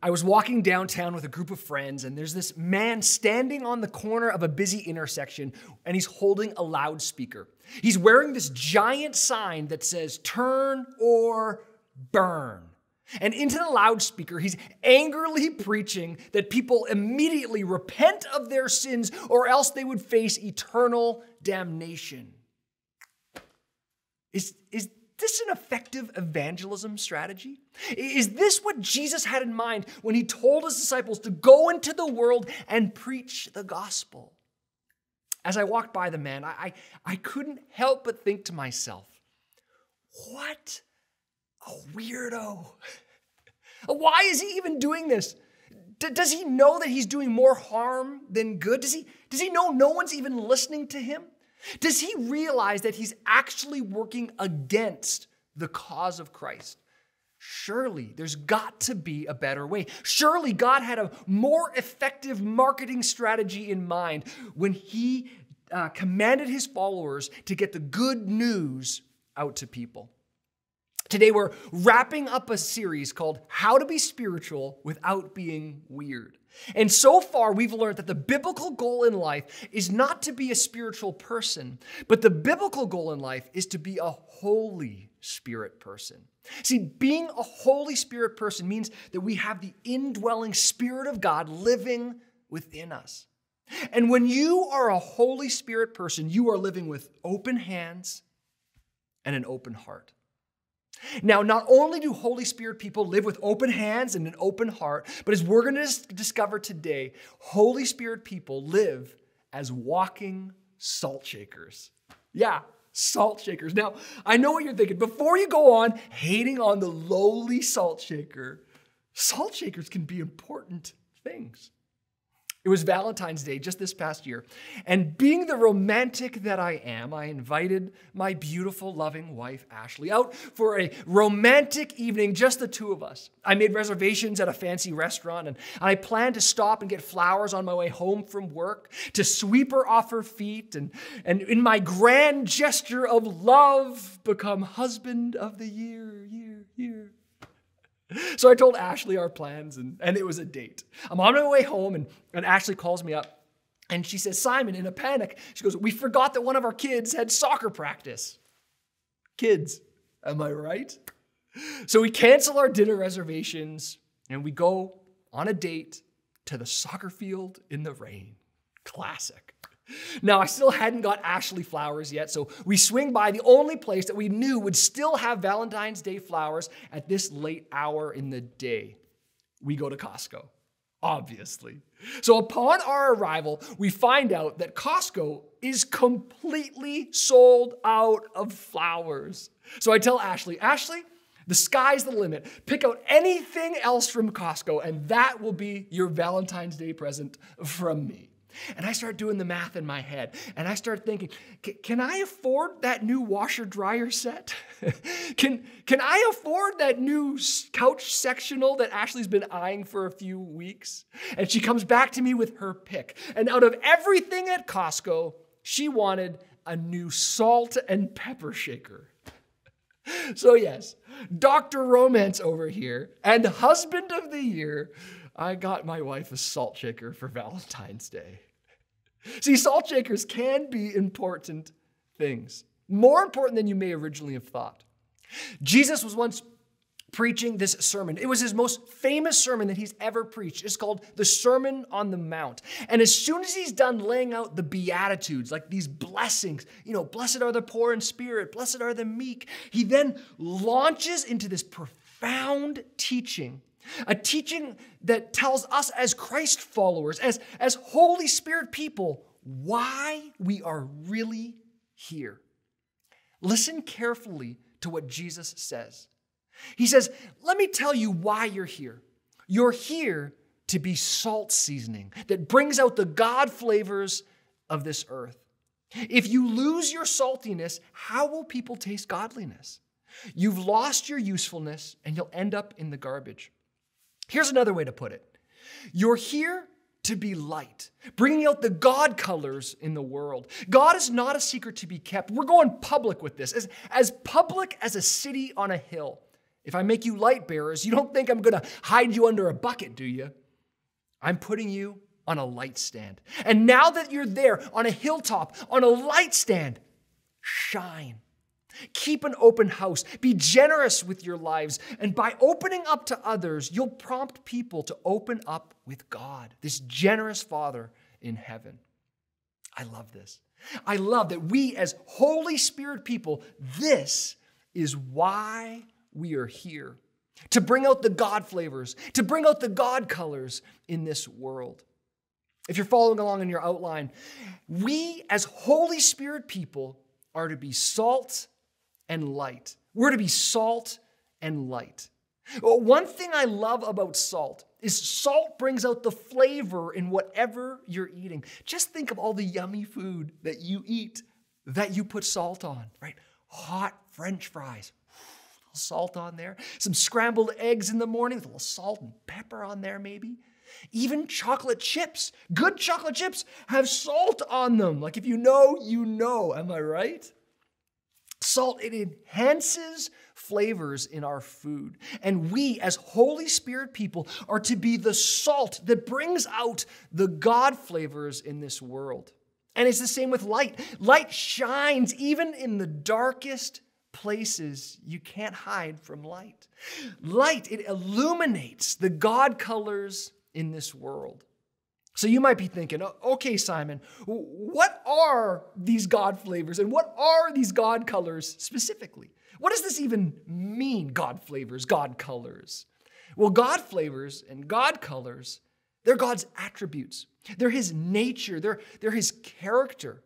I was walking downtown with a group of friends, and there's this man standing on the corner of a busy intersection, and he's holding a loudspeaker. He's wearing this giant sign that says, "Turn or burn." And into the loudspeaker, he's angrily preaching that people immediately repent of their sins or else they would face eternal damnation. Is this an effective evangelism strategy? Is this what Jesus had in mind when he told his disciples to go into the world and preach the gospel? As I walked by the man, I couldn't help but think to myself, what a weirdo. Why is he even doing this? Does he know that he's doing more harm than good? Does he know no one's even listening to him? Does he realize that he's actually working against the cause of Christ? Surely there's got to be a better way. Surely God had a more effective marketing strategy in mind when he commanded his followers to get the good news out to people. Today we're wrapping up a series called How to Be Spiritual Without Being Weird. And so far we've learned that the biblical goal in life is not to be a spiritual person, but the biblical goal in life is to be a Holy Spirit person. See, being a Holy Spirit person means that we have the indwelling Spirit of God living within us. And when you are a Holy Spirit person, you are living with open hands and an open heart. Now, not only do Holy Spirit people live with open hands and an open heart, but as we're going to discover today, Holy Spirit people live as walking salt shakers. Yeah, salt shakers. Now, I know what you're thinking. Before you go on hating on the lowly salt shaker, salt shakers can be important things. It was Valentine's Day just this past year, and being the romantic that I am, I invited my beautiful, loving wife, Ashley, out for a romantic evening, just the two of us. I made reservations at a fancy restaurant, and I planned to stop and get flowers on my way home from work, to sweep her off her feet, and in my grand gesture of love, become husband of the year. So I told Ashley our plans, and it was a date. I'm on my way home, and Ashley calls me up, and she says, "Simon," in a panic, she goes, "We forgot that one of our kids had soccer practice." Kids, am I right? So we cancel our dinner reservations, and we go on a date to the soccer field in the rain. Classic. Now, I still hadn't got Ashley flowers yet, so we swing by the only place that we knew would still have Valentine's Day flowers at this late hour in the day. We go to Costco, obviously. So upon our arrival, we find out that Costco is completely sold out of flowers. So I tell Ashley, "Ashley, the sky's the limit. Pick out anything else from Costco, and that will be your Valentine's Day present from me." And I start doing the math in my head, and I start thinking, can I afford that new washer-dryer set? Can I afford that new couch sectional that Ashley's been eyeing for a few weeks? And she comes back to me with her pick. And out of everything at Costco, she wanted a new salt and pepper shaker. So yes, Dr. Romance over here and husband of the year, I got my wife a salt shaker for Valentine's Day. See, salt shakers can be important things, more important than you may originally have thought. Jesus was once preaching this sermon. It was his most famous sermon that he's ever preached. It's called the Sermon on the Mount. And as soon as he's done laying out the Beatitudes, like these blessings, you know, blessed are the poor in spirit, blessed are the meek, he then launches into this profound teaching. A teaching that tells us as Christ followers, as Holy Spirit people, why we are really here. Listen carefully to what Jesus says. He says, let me tell you why you're here. You're here to be salt seasoning that brings out the God flavors of this earth. If you lose your saltiness, how will people taste godliness? You've lost your usefulness, and you'll end up in the garbage. Here's another way to put it. You're here to be light, bringing out the God colors in the world. God is not a secret to be kept. We're going public with this, as public as a city on a hill. If I make you light bearers, you don't think I'm going to hide you under a bucket, do you? I'm putting you on a light stand. And now that you're there on a hilltop, on a light stand, shine. Keep an open house. Be generous with your lives. And by opening up to others, you'll prompt people to open up with God, this generous Father in heaven. I love this. I love that we as Holy Spirit people, this is why we are here, to bring out the God flavors, to bring out the God colors in this world. If you're following along in your outline, we as Holy Spirit people are to be salt and light. We're to be salt and light. One thing I love about salt is salt brings out the flavor in whatever you're eating. Just think of all the yummy food that you eat that you put salt on, right? Hot French fries, a little salt on there. Some scrambled eggs in the morning with a little salt and pepper on there maybe. Even chocolate chips, good chocolate chips have salt on them. Like if you know, you know. Am I right? Salt, it enhances flavors in our food. And we as Holy Spirit people are to be the salt that brings out the God flavors in this world. And it's the same with light. Light shines even in the darkest places. You can't hide from light. Light, it illuminates the God colors in this world. So you might be thinking, okay, Simon, what are these God flavors and what are these God colors specifically? What does this even mean, God flavors, God colors? Well, God flavors and God colors, they're God's attributes. They're his nature. They're his character.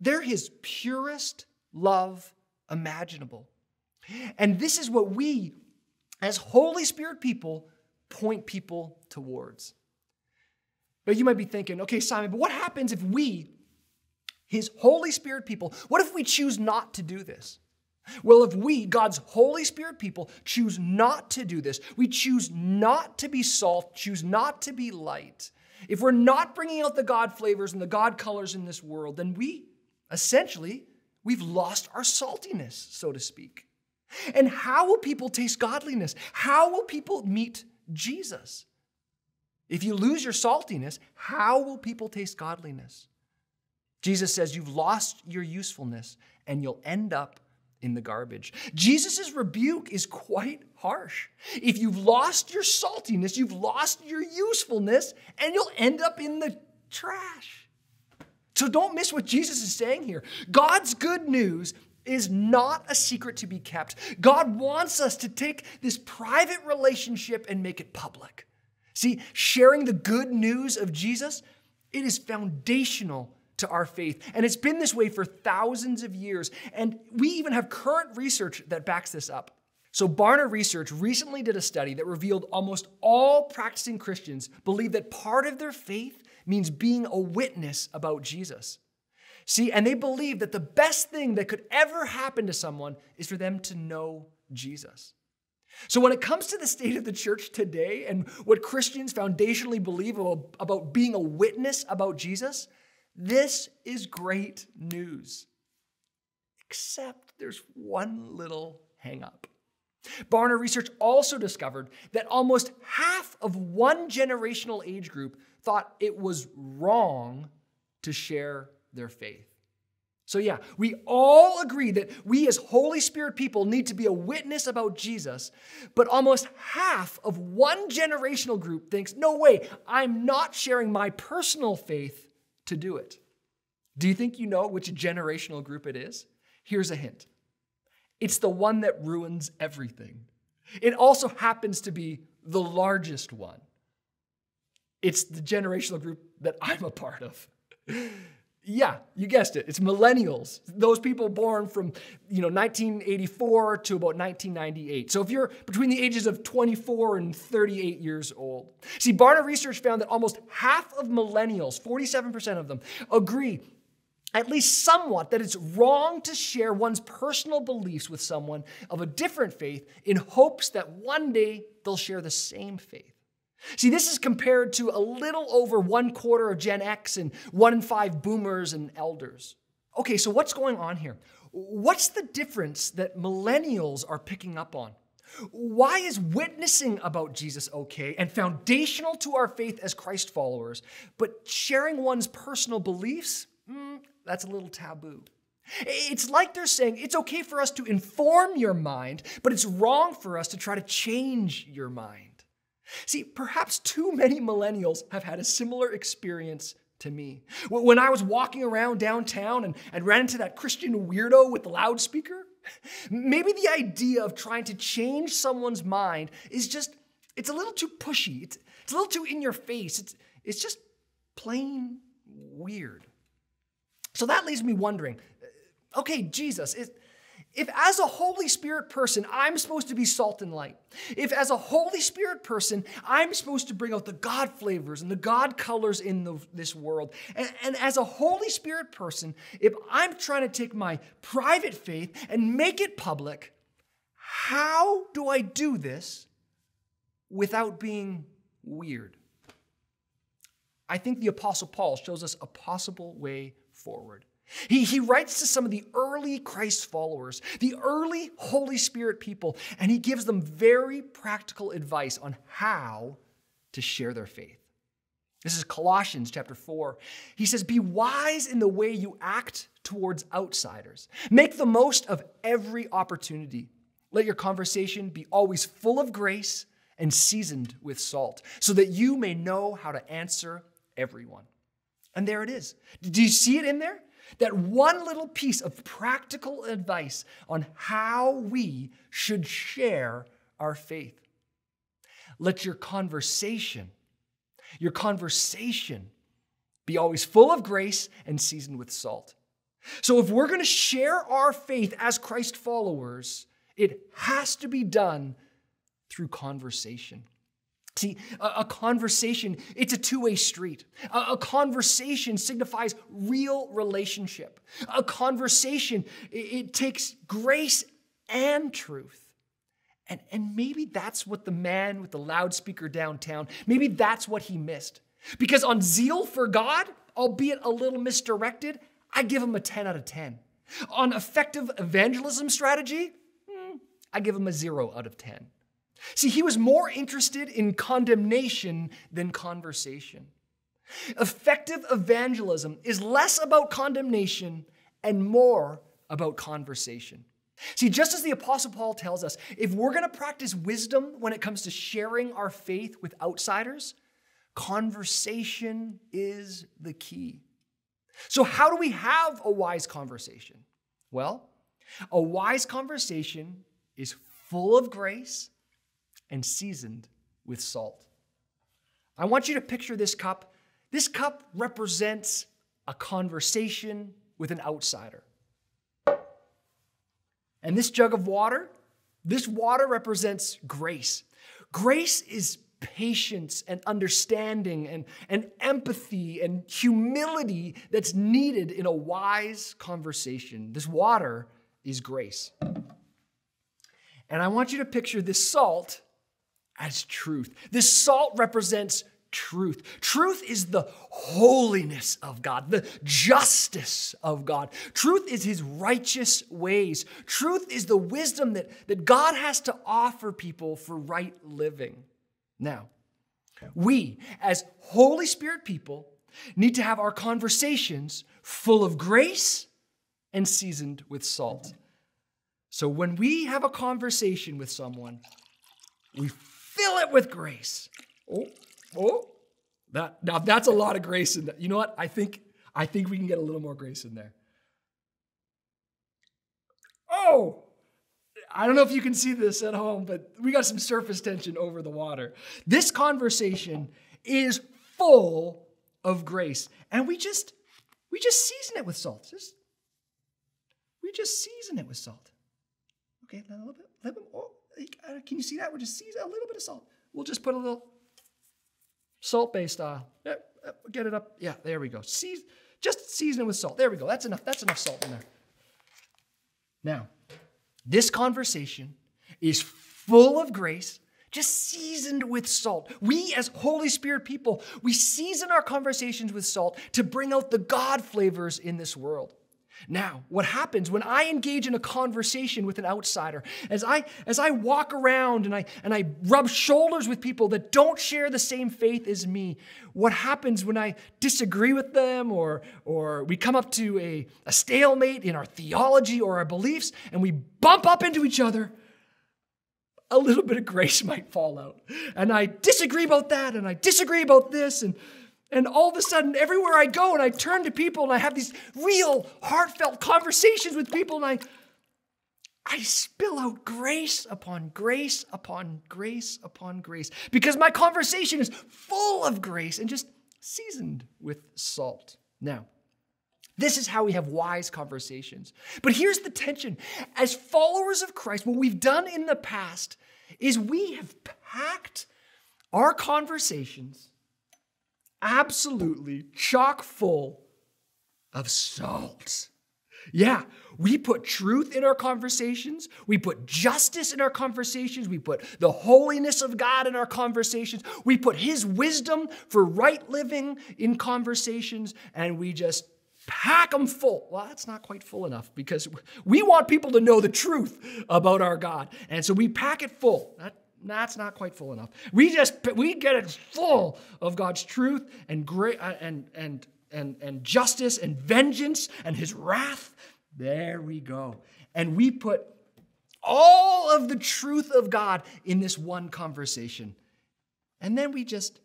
They're his purest love imaginable. And this is what we, as Holy Spirit people, point people towards. But you might be thinking, okay, Simon, but what happens if we, his Holy Spirit people, what if we choose not to do this? Well, if we, God's Holy Spirit people, choose not to do this, we choose not to be salt, choose not to be light, if we're not bringing out the God flavors and the God colors in this world, then we, essentially, we've lost our saltiness, so to speak. And how will people taste godliness? How will people meet Jesus? If you lose your saltiness, how will people taste godliness? Jesus says you've lost your usefulness and you'll end up in the garbage. Jesus' rebuke is quite harsh. If you've lost your saltiness, you've lost your usefulness, and you'll end up in the trash. So don't miss what Jesus is saying here. God's good news is not a secret to be kept. God wants us to take this private relationship and make it public. See, sharing the good news of Jesus, it is foundational to our faith. And it's been this way for thousands of years. And we even have current research that backs this up. So Barna Research recently did a study that revealed almost all practicing Christians believe that part of their faith means being a witness about Jesus. See, and they believe that the best thing that could ever happen to someone is for them to know Jesus. So when it comes to the state of the church today and what Christians foundationally believe about being a witness about Jesus, this is great news. Except there's one little hang-up. Barna Research also discovered that almost half of one generational age group thought it was wrong to share their faith. So yeah, we all agree that we as Holy Spirit people need to be a witness about Jesus, but almost half of one generational group thinks, no way, I'm not sharing my personal faith to do it. Do you think you know which generational group it is? Here's a hint. It's the one that ruins everything. It also happens to be the largest one. It's the generational group that I'm a part of. Yeah, you guessed it. It's millennials. Those people born from, 1984 to about 1998. So if you're between the ages of 24 and 38 years old. See, Barna Research found that almost half of millennials, 47% of them, agree at least somewhat that it's wrong to share one's personal beliefs with someone of a different faith in hopes that one day they'll share the same faith. See, this is compared to a little over 1/4 of Gen X and 1 in 5 boomers and elders. Okay, so what's going on here? What's the difference that millennials are picking up on? Why is witnessing about Jesus okay and foundational to our faith as Christ followers, but sharing one's personal beliefs, that's a little taboo? It's like they're saying it's okay for us to inform your mind, but it's wrong for us to try to change your mind. See, perhaps too many millennials have had a similar experience to me. When I was walking around downtown and ran into that Christian weirdo with the loudspeaker, maybe the idea of trying to change someone's mind is just, it's a little too pushy. It's a little too in your face. It's just plain weird. So that leaves me wondering, okay, Jesus, if as a Holy Spirit person, I'm supposed to be salt and light, if as a Holy Spirit person, I'm supposed to bring out the God flavors and the God colors in this world, and as a Holy Spirit person, if I'm trying to take my private faith and make it public, how do I do this without being weird? I think the Apostle Paul shows us a possible way forward. He writes to some of the early Christ followers, the early Holy Spirit people, and he gives them very practical advice on how to share their faith. This is Colossians chapter 4. He says, "Be wise in the way you act towards outsiders. Make the most of every opportunity. Let your conversation be always full of grace and seasoned with salt, so that you may know how to answer everyone." And there it is. Do you see it in there? That one little piece of practical advice on how we should share our faith. Let your conversation be always full of grace and seasoned with salt. So if we're going to share our faith as Christ followers, it has to be done through conversation. See, a conversation, it's a two-way street. A conversation signifies real relationship. A conversation, it takes grace and truth. And maybe that's what the man with the loudspeaker downtown, maybe that's what he missed. Because on zeal for God, albeit a little misdirected, I give him a 10 out of 10. On effective evangelism strategy, I give him a 0 out of 10. See, he was more interested in condemnation than conversation. Effective evangelism is less about condemnation and more about conversation. See, just as the Apostle Paul tells us, if we're going to practice wisdom when it comes to sharing our faith with outsiders, conversation is the key. So how do we have a wise conversation? Well, a wise conversation is full of grace and seasoned with salt. I want you to picture this cup. This cup represents a conversation with an outsider. And this jug of water, this water represents grace. Grace is patience and understanding and empathy and humility that's needed in a wise conversation. This water is grace. And I want you to picture this salt as truth. This salt represents truth. Truth is the holiness of God, the justice of God. Truth is his righteous ways. Truth is the wisdom that God has to offer people for right living. Now, we as Holy Spirit people need to have our conversations full of grace and seasoned with salt. So when we have a conversation with someone, we fill it with grace. Now that's a lot of grace in that. You know what? I think we can get a little more grace in there. Oh, I don't know if you can see this at home, but we got some surface tension over the water. This conversation is full of grace, and we just season it with salt. We just season it with salt. Okay, a little bit. Can you see that? We're just seasoning a little bit of salt. We'll just put a little salt-based style. Get it up. Yeah, there we go. Just season it with salt. There we go. That's enough. That's enough salt in there. Now, this conversation is full of grace, just seasoned with salt. We as Holy Spirit people, we season our conversations with salt to bring out the God flavors in this world. Now, what happens when I engage in a conversation with an outsider, as I walk around and I rub shoulders with people that don't share the same faith as me, what happens when I disagree with them or we come up to a stalemate in our theology or our beliefs and we bump up into each other? A little bit of grace might fall out. And I disagree about that and I disagree about this and all of a sudden, everywhere I go and I turn to people and I have these real heartfelt conversations with people and I spill out grace upon grace upon grace upon grace because my conversation is full of grace and just seasoned with salt. Now, this is how we have wise conversations. But here's the tension. As followers of Christ, what we've done in the past is we have packed our conversations absolutely chock full of salt. Yeah, we put truth in our conversations. We put justice in our conversations. We put the holiness of God in our conversations. We put His wisdom for right living in conversations, and we just pack them full. Well, that's not quite full enough because we want people to know the truth about our God, and so we pack it full. That's not quite full enough. We get it full of God's truth and grace and justice and vengeance and His wrath. There we go. And we put all of the truth of God in this one conversation. And then we just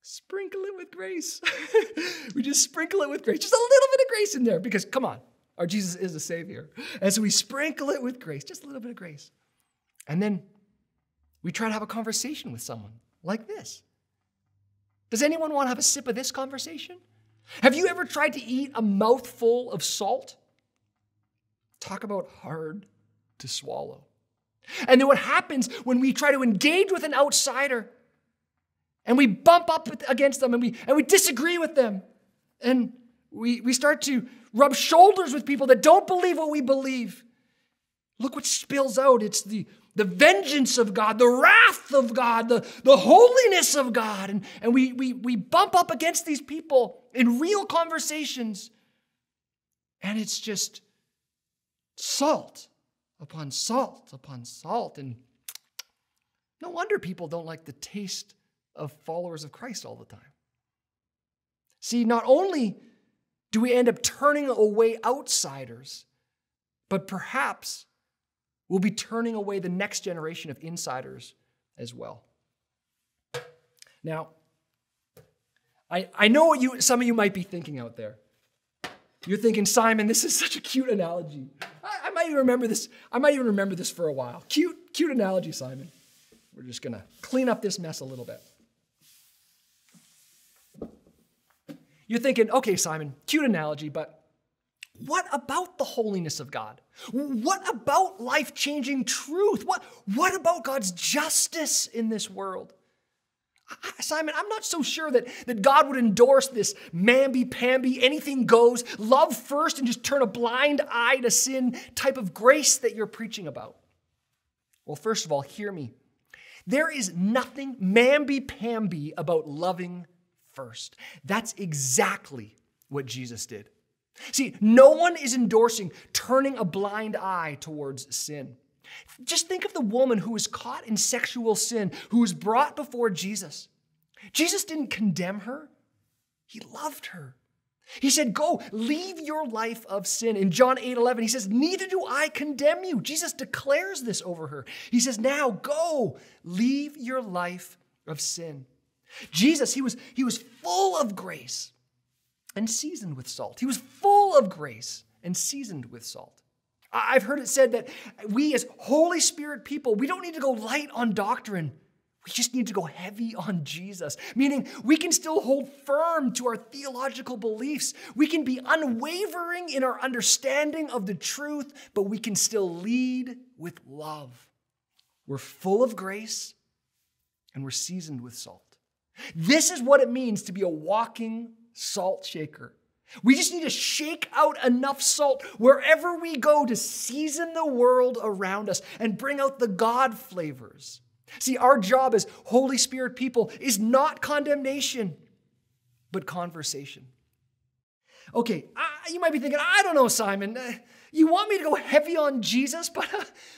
sprinkle it with grace. We just sprinkle it with grace. Just a little bit of grace in there because, come on, our Jesus is the Savior. And so we sprinkle it with grace, just a little bit of grace. And then we try to have a conversation with someone like this. Does anyone want to have a sip of this conversation? Have you ever tried to eat a mouthful of salt? Talk about hard to swallow. And then what happens when we try to engage with an outsider and we bump up against them and we disagree with them and we start to rub shoulders with people that don't believe what we believe. Look what spills out. It's the vengeance of God, the wrath of God, the holiness of God. And we bump up against these people in real conversations. And it's just salt upon salt upon salt. And no wonder people don't like the taste of followers of Christ all the time. See, not only do we end up turning away outsiders, but perhaps we'll be turning away the next generation of insiders as well. Now, I know what some of you might be thinking out there. You're thinking, Simon, this is such a cute analogy. I might even remember this. I might even remember this for a while. Cute analogy, Simon. We're just gonna clean up this mess a little bit. You're thinking, okay, Simon, cute analogy, but what about the holiness of God? What about life-changing truth? What about God's justice in this world? Simon, I'm not so sure that God would endorse this mamby-pamby, anything goes, love first and just turn a blind eye to sin type of grace that you're preaching about. Well, first of all, hear me. There is nothing mamby-pamby about loving first. That's exactly what Jesus did. See, no one is endorsing turning a blind eye towards sin. Just think of the woman who was caught in sexual sin, who was brought before Jesus. Jesus didn't condemn her. He loved her. He said, go, leave your life of sin. In John 8:11, He says, neither do I condemn you. Jesus declares this over her. He says, now go, leave your life of sin. Jesus, he was full of grace and seasoned with salt. He was full of grace and seasoned with salt. I've heard it said that we as Holy Spirit people, we don't need to go light on doctrine. We just need to go heavy on Jesus, meaning we can still hold firm to our theological beliefs. We can be unwavering in our understanding of the truth, but we can still lead with love. We're full of grace and we're seasoned with salt. This is what it means to be a walking salt shaker. We just need to shake out enough salt wherever we go to season the world around us and bring out the God flavors. See, our job as Holy Spirit people is not condemnation, but conversation. Okay, You might be thinking, I don't know, Simon. You want me to go heavy on Jesus? But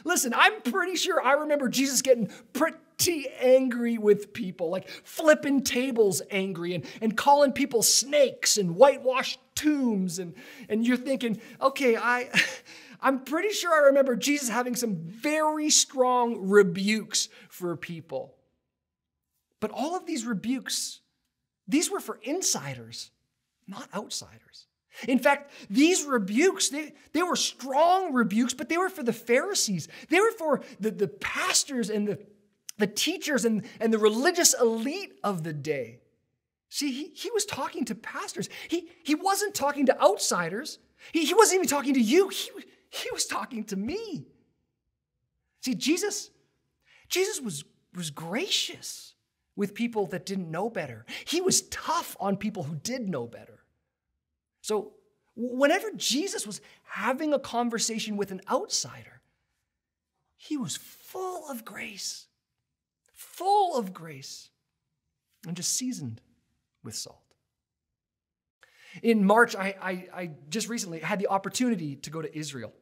listen, I'm pretty sure I remember Jesus getting pretty angry with people, like flipping tables angry and calling people snakes and whitewashed tombs. And you're thinking, okay, I'm pretty sure I remember Jesus having some very strong rebukes for people. But all of these rebukes, these were for insiders, not outsiders. In fact, these rebukes, they were strong rebukes, but they were for the Pharisees. They were for the pastors and the teachers and the religious elite of the day. See, he was talking to pastors. He wasn't talking to outsiders. He wasn't even talking to you. He was talking to me. See, Jesus was gracious with people that didn't know better. He was tough on people who did know better. So whenever Jesus was having a conversation with an outsider, he was full of grace, and just seasoned with salt. In March, I just recently had the opportunity to go to Israel.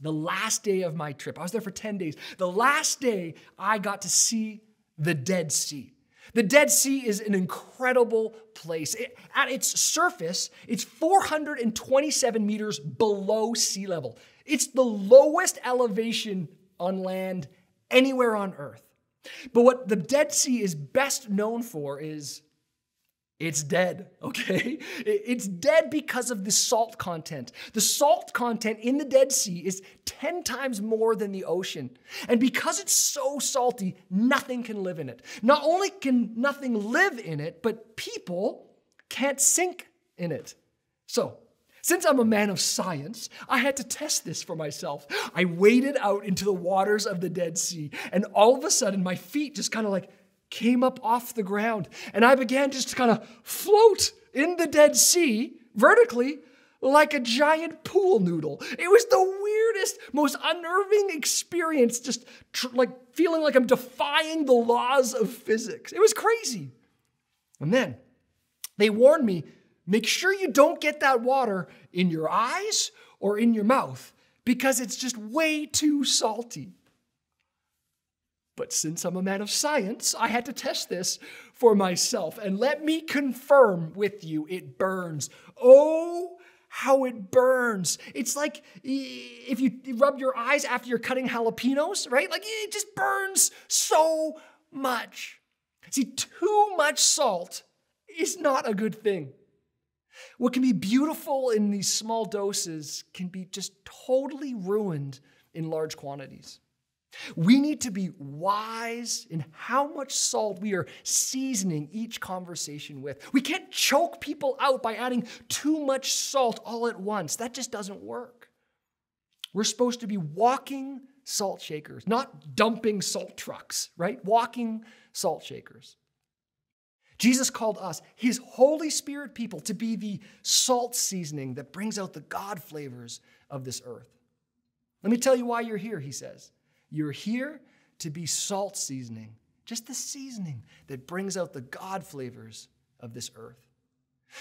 The last day of my trip, I was there for 10 days. The last day, I got to see the Dead Sea. The Dead Sea is an incredible place. At its surface, it's 427 meters below sea level. It's the lowest elevation on land anywhere on earth. But what the Dead Sea is best known for is it's dead, okay? It's dead because of the salt content. The salt content in the Dead Sea is 10 times more than the ocean. And because it's so salty, nothing can live in it. Not only can nothing live in it, but people can't sink in it. So, since I'm a man of science, I had to test this for myself. I waded out into the waters of the Dead Sea, and all of a sudden, my feet just kind of like came up off the ground, and I began just to kind of float in the Dead Sea vertically like a giant pool noodle. It was the weirdest, most unnerving experience, just like feeling like I'm defying the laws of physics. It was crazy. And then they warned me, make sure you don't get that water in your eyes or in your mouth because it's just way too salty. But since I'm a man of science, I had to test this for myself. And let me confirm with you, it burns. Oh, how it burns. It's like if you rub your eyes after you're cutting jalapenos, right? Like it just burns so much. See, too much salt is not a good thing. What can be beautiful in these small doses can be just totally ruined in large quantities. We need to be wise in how much salt we are seasoning each conversation with. We can't choke people out by adding too much salt all at once. That just doesn't work. We're supposed to be walking salt shakers, not dumping salt trucks, right? Walking salt shakers. Jesus called us, his Holy Spirit people, to be the salt seasoning that brings out the God flavors of this earth. Let me tell you why you're here, he says. You're here to be salt seasoning, just the seasoning that brings out the God flavors of this earth.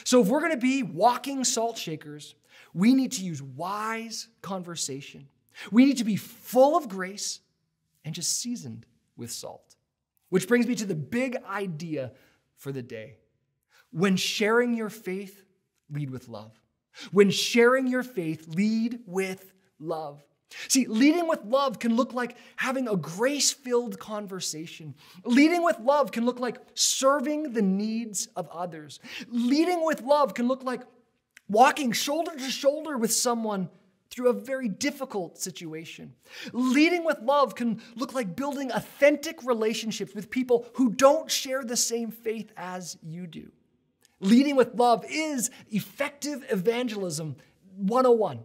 So if we're going to be walking salt shakers, we need to use wise conversation. We need to be full of grace and just seasoned with salt. Which brings me to the big idea for the day. When sharing your faith, lead with love. When sharing your faith, lead with love. See, leading with love can look like having a grace-filled conversation. Leading with love can look like serving the needs of others. Leading with love can look like walking shoulder to shoulder with someone through a very difficult situation. Leading with love can look like building authentic relationships with people who don't share the same faith as you do. Leading with love is effective evangelism 101.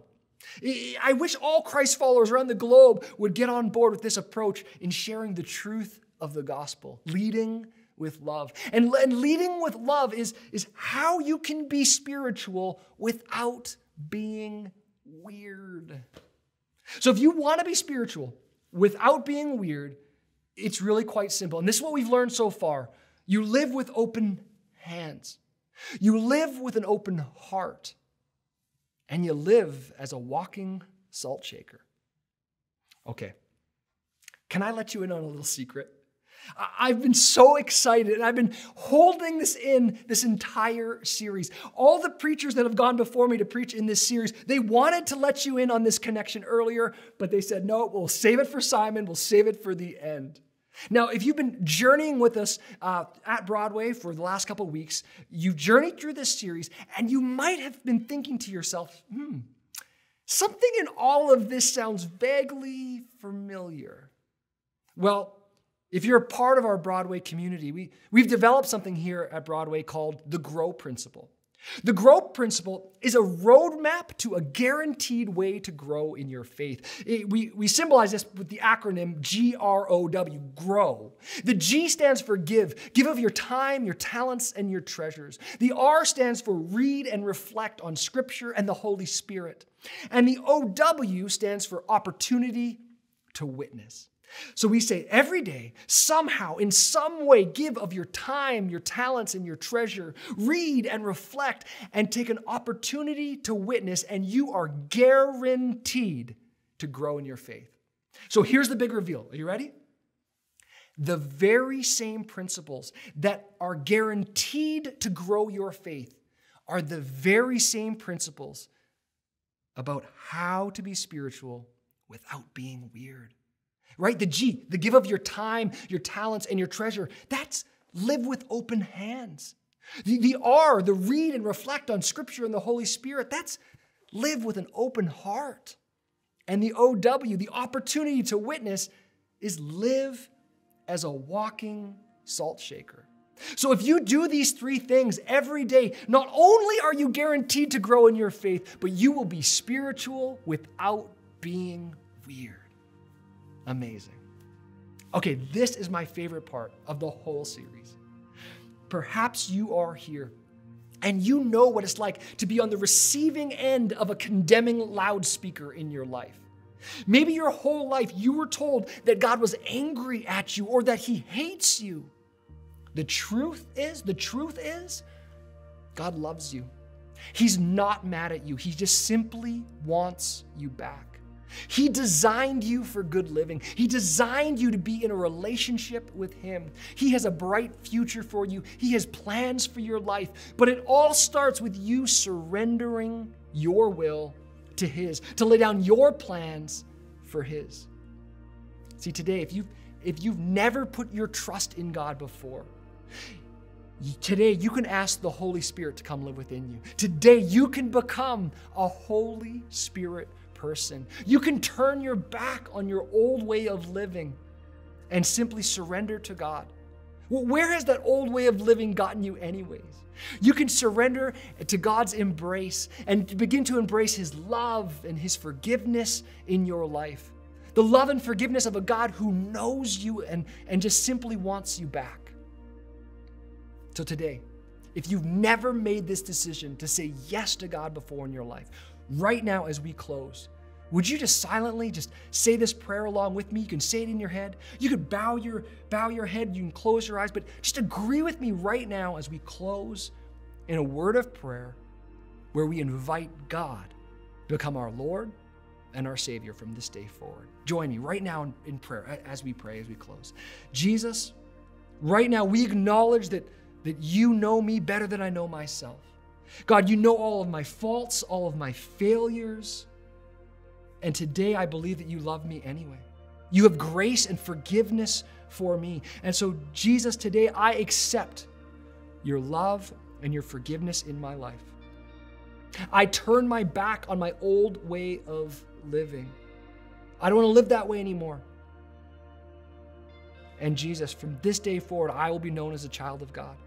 I wish all Christ followers around the globe would get on board with this approach in sharing the truth of the gospel, leading with love. And leading with love is how you can be spiritual without being weird. So if you want to be spiritual without being weird, it's really quite simple. And this is what we've learned so far. You live with open hands. You live with an open heart. and you live as a walking salt shaker. Okay, can I let you in on a little secret? I've been so excited, and I've been holding this in this entire series. All the preachers that have gone before me to preach in this series, they wanted to let you in on this connection earlier, but they said, no, we'll save it for Simon, we'll save it for the end. Now, if you've been journeying with us at Broadway for the last couple weeks, you've journeyed through this series, and you might have been thinking to yourself, something in all of this sounds vaguely familiar. Well, if you're a part of our Broadway community, we've developed something here at Broadway called the GROW Principle. The GROW Principle is a roadmap to a guaranteed way to grow in your faith. We symbolize this with the acronym GROW, GROW. The G stands for give. Give of your time, your talents, and your treasures. The R stands for read and reflect on Scripture and the Holy Spirit. And the OW stands for opportunity to witness. So we say every day, somehow, in some way, give of your time, your talents, and your treasure. Read and reflect and take an opportunity to witness, and you are guaranteed to grow in your faith. So here's the big reveal. Are you ready? The very same principles that are guaranteed to grow your faith are the very same principles about how to be spiritual without being weird. Right? The G, the give of your time, your talents, and your treasure. That's live with open hands. The R, the read and reflect on Scripture and the Holy Spirit. That's live with an open heart. And the OW, the opportunity to witness, is live as a walking salt shaker. So if you do these three things every day, not only are you guaranteed to grow in your faith, but you will be spiritual without being weird. Amazing. Okay, this is my favorite part of the whole series. Perhaps you are here and you know what it's like to be on the receiving end of a condemning loudspeaker in your life. Maybe your whole life you were told that God was angry at you or that He hates you. The truth is, God loves you. He's not mad at you. He just simply wants you back. He designed you for good living. He designed you to be in a relationship with Him. He has a bright future for you. He has plans for your life. But it all starts with you surrendering your will to His, to lay down your plans for His. See, today, if you've never put your trust in God before, today you can ask the Holy Spirit to come live within you. Today you can become a Holy Spirit person. You can turn your back on your old way of living and simply surrender to God. Well, where has that old way of living gotten you anyways? You can surrender to God's embrace and begin to embrace His love and His forgiveness in your life. The love and forgiveness of a God who knows you and just simply wants you back. So today, if you've never made this decision to say yes to God before in your life, right now as we close, would you just silently just say this prayer along with me? You can say it in your head. You could bow your head. You can close your eyes. But just agree with me right now as we close in a word of prayer where we invite God to become our Lord and our Savior from this day forward. Join me right now in prayer as we pray, as we close. Jesus, right now we acknowledge that You know me better than I know myself. God, You know all of my faults, all of my failures. And today I believe that You love me anyway. You have grace and forgiveness for me. And so, Jesus, today I accept Your love and Your forgiveness in my life. I turn my back on my old way of living. I don't want to live that way anymore. And Jesus, from this day forward, I will be known as a child of God.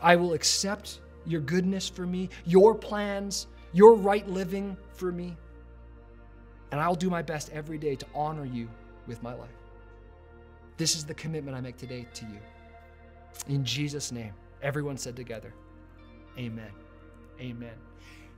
I will accept Your goodness for me, Your plans, Your right living for me. And I'll do my best every day to honor You with my life. This is the commitment I make today to You. In Jesus' name, everyone said together, amen. Amen.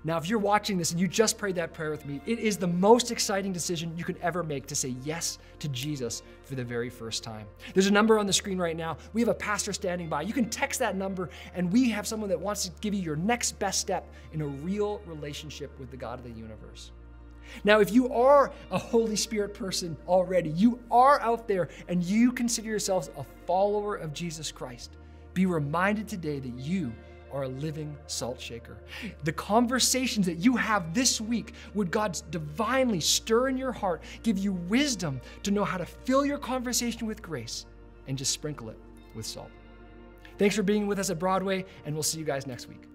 Now, if you're watching this and you just prayed that prayer with me, it is the most exciting decision you could ever make to say yes to Jesus for the very first time. There's a number on the screen right now. We have a pastor standing by. You can text that number, and we have someone that wants to give you your next best step in a real relationship with the God of the universe. Now, if you are a Holy Spirit person already, you are out there and you consider yourselves a follower of Jesus Christ, be reminded today that you are a living salt shaker. The conversations that you have this week, would God divinely stir in your heart, give you wisdom to know how to fill your conversation with grace and just sprinkle it with salt. Thanks for being with us at Broadway, and we'll see you guys next week.